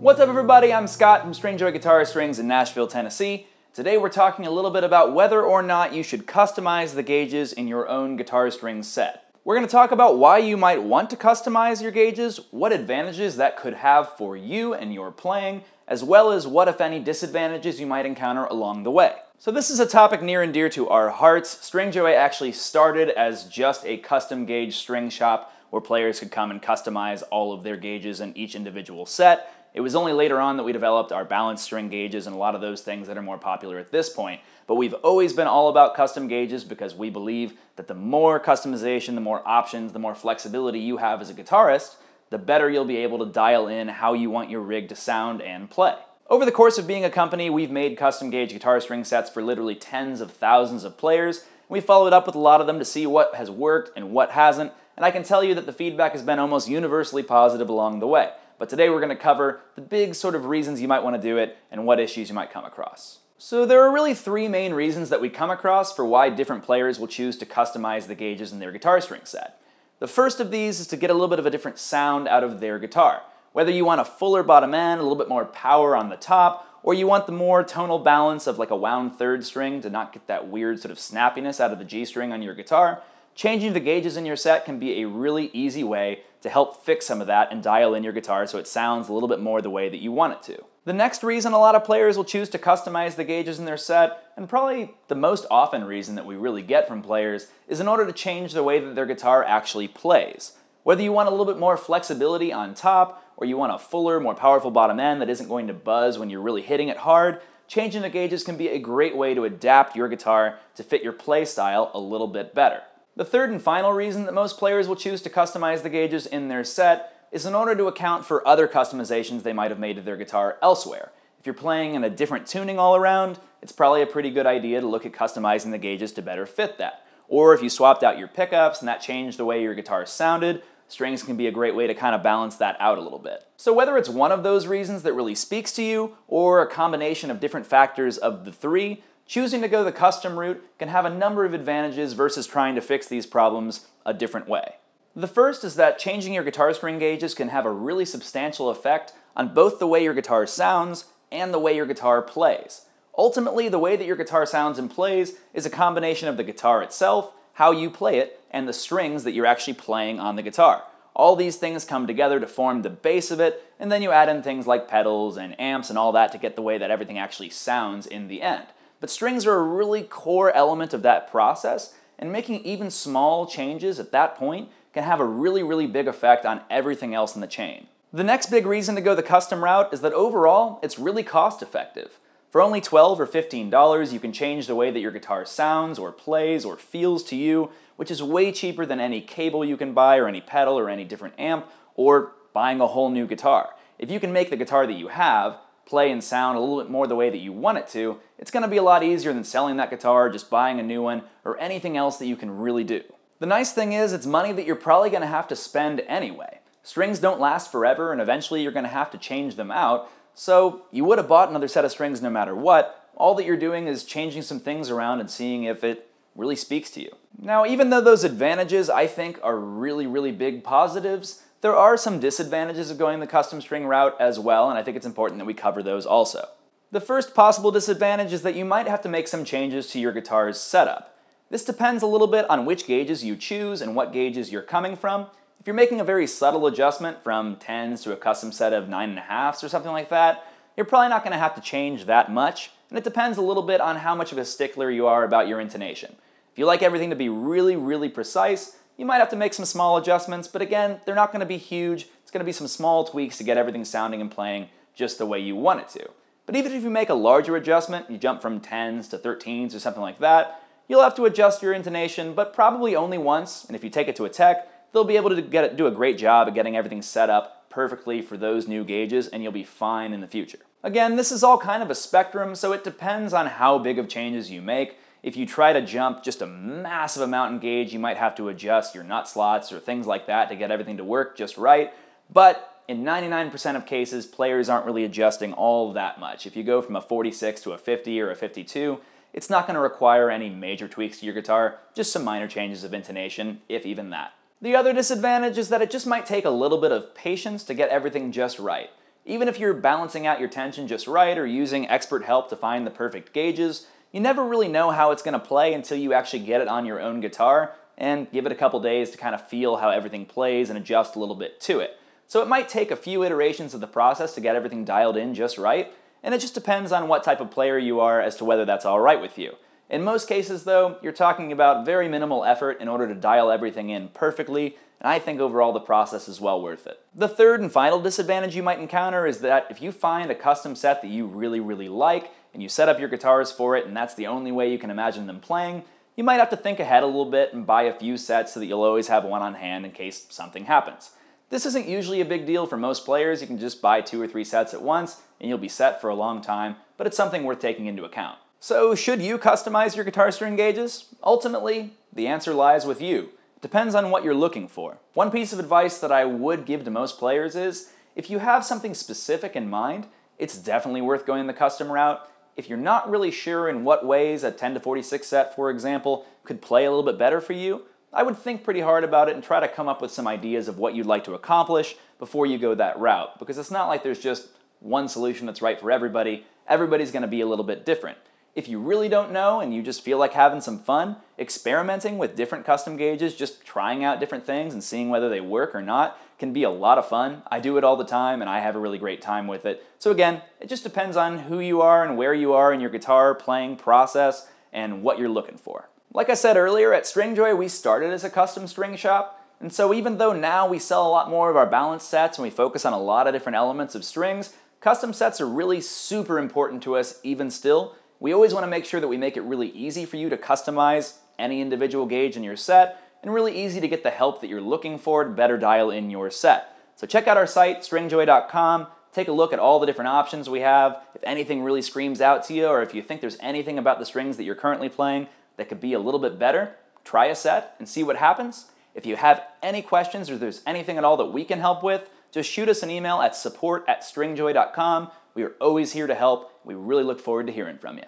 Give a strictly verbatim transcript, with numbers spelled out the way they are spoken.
What's up everybody, I'm Scott from Stringjoy Guitar Strings in Nashville, Tennessee. Today we're talking a little bit about whether or not you should customize the gauges in your own guitar string set. We're going to talk about why you might want to customize your gauges, what advantages that could have for you and your playing, as well as what if any disadvantages you might encounter along the way. So this is a topic near and dear to our hearts. Stringjoy actually started as just a custom gauge string shop where players could come and customize all of their gauges in each individual set. It was only later on that we developed our balanced string gauges and a lot of those things that are more popular at this point. But we've always been all about custom gauges because we believe that the more customization, the more options, the more flexibility you have as a guitarist, the better you'll be able to dial in how you want your rig to sound and play. Over the course of being a company, we've made custom gauge guitar string sets for literally tens of thousands of players. We followed up with a lot of them to see what has worked and what hasn't, and I can tell you that the feedback has been almost universally positive along the way. But today we're going to cover the big sort of reasons you might want to do it and what issues you might come across. So there are really three main reasons that we come across for why different players will choose to customize the gauges in their guitar string set. The first of these is to get a little bit of a different sound out of their guitar. Whether you want a fuller bottom end, a little bit more power on the top, or you want the more tonal balance of like a wound third string to not get that weird sort of snappiness out of the G string on your guitar, changing the gauges in your set can be a really easy way to help fix some of that and dial in your guitar so it sounds a little bit more the way that you want it to. The next reason a lot of players will choose to customize the gauges in their set, and probably the most often reason that we really get from players, is in order to change the way that their guitar actually plays. Whether you want a little bit more flexibility on top, or you want a fuller, more powerful bottom end that isn't going to buzz when you're really hitting it hard, changing the gauges can be a great way to adapt your guitar to fit your play style a little bit better. The third and final reason that most players will choose to customize the gauges in their set is in order to account for other customizations they might have made to their guitar elsewhere. If you're playing in a different tuning all around, it's probably a pretty good idea to look at customizing the gauges to better fit that. Or if you swapped out your pickups and that changed the way your guitar sounded, strings can be a great way to kind of balance that out a little bit. So whether it's one of those reasons that really speaks to you, or a combination of different factors of the three, choosing to go the custom route can have a number of advantages versus trying to fix these problems a different way. The first is that changing your guitar string gauges can have a really substantial effect on both the way your guitar sounds and the way your guitar plays. Ultimately, the way that your guitar sounds and plays is a combination of the guitar itself, how you play it, and the strings that you're actually playing on the guitar. All these things come together to form the base of it, and then you add in things like pedals and amps and all that to get the way that everything actually sounds in the end. But strings are a really core element of that process, and making even small changes at that point can have a really, really big effect on everything else in the chain. The next big reason to go the custom route is that overall, it's really cost effective. For only twelve or fifteen dollars, you can change the way that your guitar sounds or plays or feels to you, which is way cheaper than any cable you can buy or any pedal or any different amp or buying a whole new guitar. If you can make the guitar that you have play and sound a little bit more the way that you want it to, it's going to be a lot easier than selling that guitar, just buying a new one, or anything else that you can really do. The nice thing is it's money that you're probably going to have to spend anyway. Strings don't last forever, and eventually you're going to have to change them out, so you would have bought another set of strings no matter what. All that you're doing is changing some things around and seeing if it really speaks to you. Now, even though those advantages I think are really, really big positives, there are some disadvantages of going the custom string route as well, and I think it's important that we cover those also. The first possible disadvantage is that you might have to make some changes to your guitar's setup. This depends a little bit on which gauges you choose and what gauges you're coming from. If you're making a very subtle adjustment from tens to a custom set of nine and a halves or something like that, you're probably not going to have to change that much, and it depends a little bit on how much of a stickler you are about your intonation. If you like everything to be really, really precise, you might have to make some small adjustments, but again, they're not going to be huge. It's going to be some small tweaks to get everything sounding and playing just the way you want it to. But even if you make a larger adjustment, you jump from tens to thirteens or something like that, you'll have to adjust your intonation, but probably only once, and if you take it to a tech, they'll be able to get it, do a great job at getting everything set up perfectly for those new gauges, and you'll be fine in the future. Again, this is all kind of a spectrum, so it depends on how big of changes you make. If you try to jump just a massive amount in gauge, you might have to adjust your nut slots or things like that to get everything to work just right. But in ninety-nine percent of cases, players aren't really adjusting all that much. If you go from a forty-six to a fifty or a fifty-two, it's not going to require any major tweaks to your guitar, just some minor changes of intonation, if even that. The other disadvantage is that it just might take a little bit of patience to get everything just right. Even if you're balancing out your tension just right or using expert help to find the perfect gauges, you never really know how it's going to play until you actually get it on your own guitar and give it a couple days to kind of feel how everything plays and adjust a little bit to it. So it might take a few iterations of the process to get everything dialed in just right, and it just depends on what type of player you are as to whether that's all right with you. In most cases though, you're talking about very minimal effort in order to dial everything in perfectly, and I think overall the process is well worth it. The third and final disadvantage you might encounter is that if you find a custom set that you really, really like, and you set up your guitars for it and that's the only way you can imagine them playing, you might have to think ahead a little bit and buy a few sets so that you'll always have one on hand in case something happens. This isn't usually a big deal for most players. You can just buy two or three sets at once and you'll be set for a long time, but it's something worth taking into account. So should you customize your guitar string gauges? Ultimately, the answer lies with you. It depends on what you're looking for. One piece of advice that I would give to most players is, if you have something specific in mind, it's definitely worth going the custom route. If you're not really sure in what ways a ten to forty-six set, for example, could play a little bit better for you, I would think pretty hard about it and try to come up with some ideas of what you'd like to accomplish before you go that route, because it's not like there's just one solution that's right for everybody. Everybody's going to be a little bit different. If you really don't know and you just feel like having some fun, experimenting with different custom gauges, just trying out different things and seeing whether they work or not, can be a lot of fun. I do it all the time and I have a really great time with it. So again, it just depends on who you are and where you are in your guitar playing process and what you're looking for. Like I said earlier, at Stringjoy we started as a custom string shop, and so even though now we sell a lot more of our balanced sets and we focus on a lot of different elements of strings, custom sets are really super important to us even still. We always want to make sure that we make it really easy for you to customize any individual gauge in your set, and really easy to get the help that you're looking for to better dial in your set. So check out our site, stringjoy dot com, take a look at all the different options we have. If anything really screams out to you, or if you think there's anything about the strings that you're currently playing that could be a little bit better, try a set and see what happens. If you have any questions or there's anything at all that we can help with, just shoot us an email at support at stringjoy dot com. We are always here to help. We really look forward to hearing from you.